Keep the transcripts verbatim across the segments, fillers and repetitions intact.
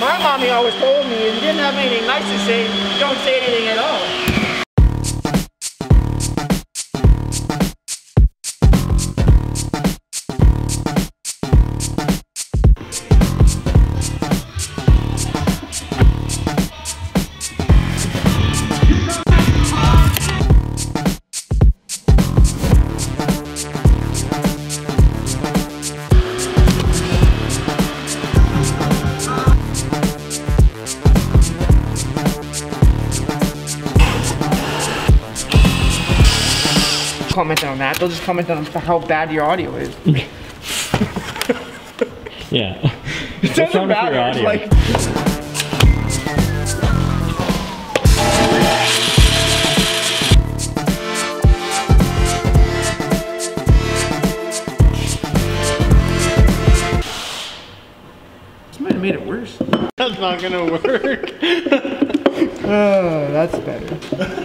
My mommy always told me, if you didn't have anything nice to say, don't say anything at all. Comment on that. They'll just comment on how bad your audio is. Yeah. It doesn't matter. Like. This might have made it worse. That's not gonna work. Oh, that's better.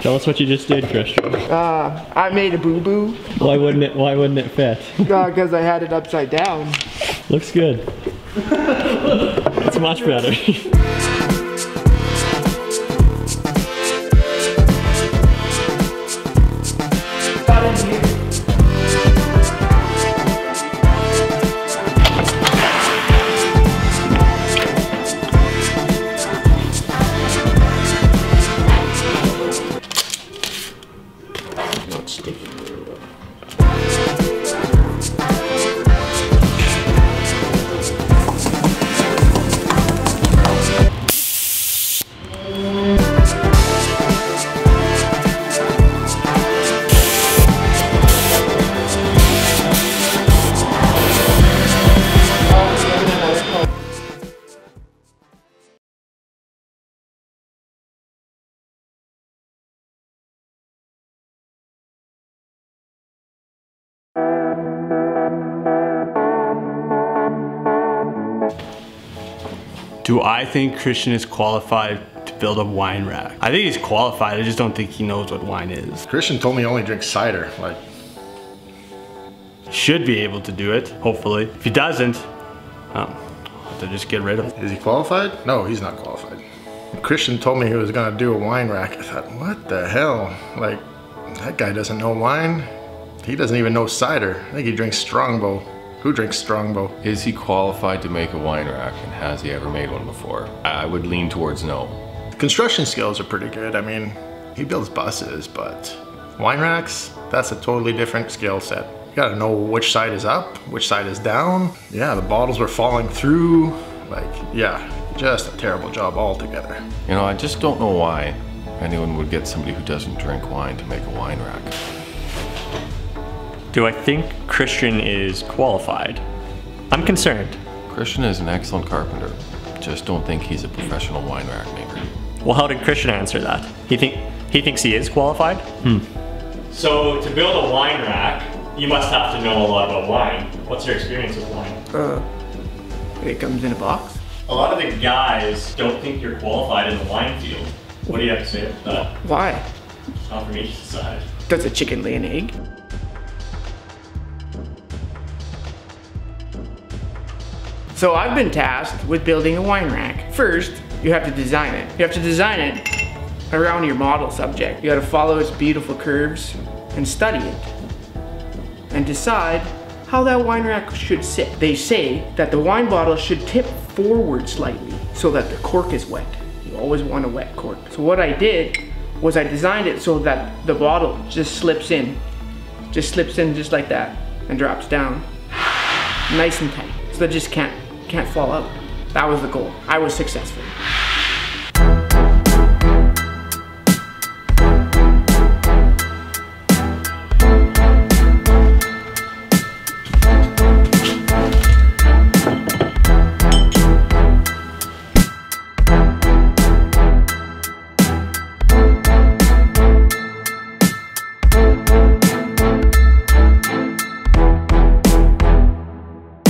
Tell us what you just did, Christian. Uh, I made a boo-boo. Why wouldn't it, why wouldn't it fit? Because uh, I had it upside down. Looks good. It's much better. Do I think Christian is qualified to build a wine rack? I think he's qualified, I just don't think he knows what wine is. Christian told me he only drinks cider. Like, should be able to do it, hopefully. If he doesn't, I'll have to just get rid of him. Is he qualified? No, he's not qualified. Christian told me he was gonna do a wine rack. I thought, what the hell? Like, that guy doesn't know wine. He doesn't even know cider. I think he drinks Strongbow. Who drinks Strongbow? Is he qualified to make a wine rack, and has he ever made one before? I would lean towards no. Construction skills are pretty good. I mean, he builds buses, but wine racks, that's a totally different skill set. You gotta know which side is up, which side is down. Yeah, the bottles were falling through. Like, yeah, just a terrible job altogether. You know, I just don't know why anyone would get somebody who doesn't drink wine to make a wine rack. Do I think Christian is qualified? I'm concerned. Christian is an excellent carpenter. Just don't think he's a professional wine rack maker. Well, how did Christian answer that? He think he thinks he is qualified? Hmm. So to build a wine rack, you must have to know a lot about wine. What's your experience with wine? Uh, it comes in a box. A lot of the guys don't think you're qualified in the wine field. What do you have to say about that? Why? It's not for me to decide. Does a chicken lay an egg? So I've been tasked with building a wine rack. First, you have to design it. You have to design it around your model subject. You gotta follow its beautiful curves and study it and decide how that wine rack should sit. They say that the wine bottle should tip forward slightly so that the cork is wet. You always want a wet cork. So what I did was I designed it so that the bottle just slips in. Just slips in just like that and drops down. Nice and tight. So that just can't can't fall out. That was the goal. I was successful.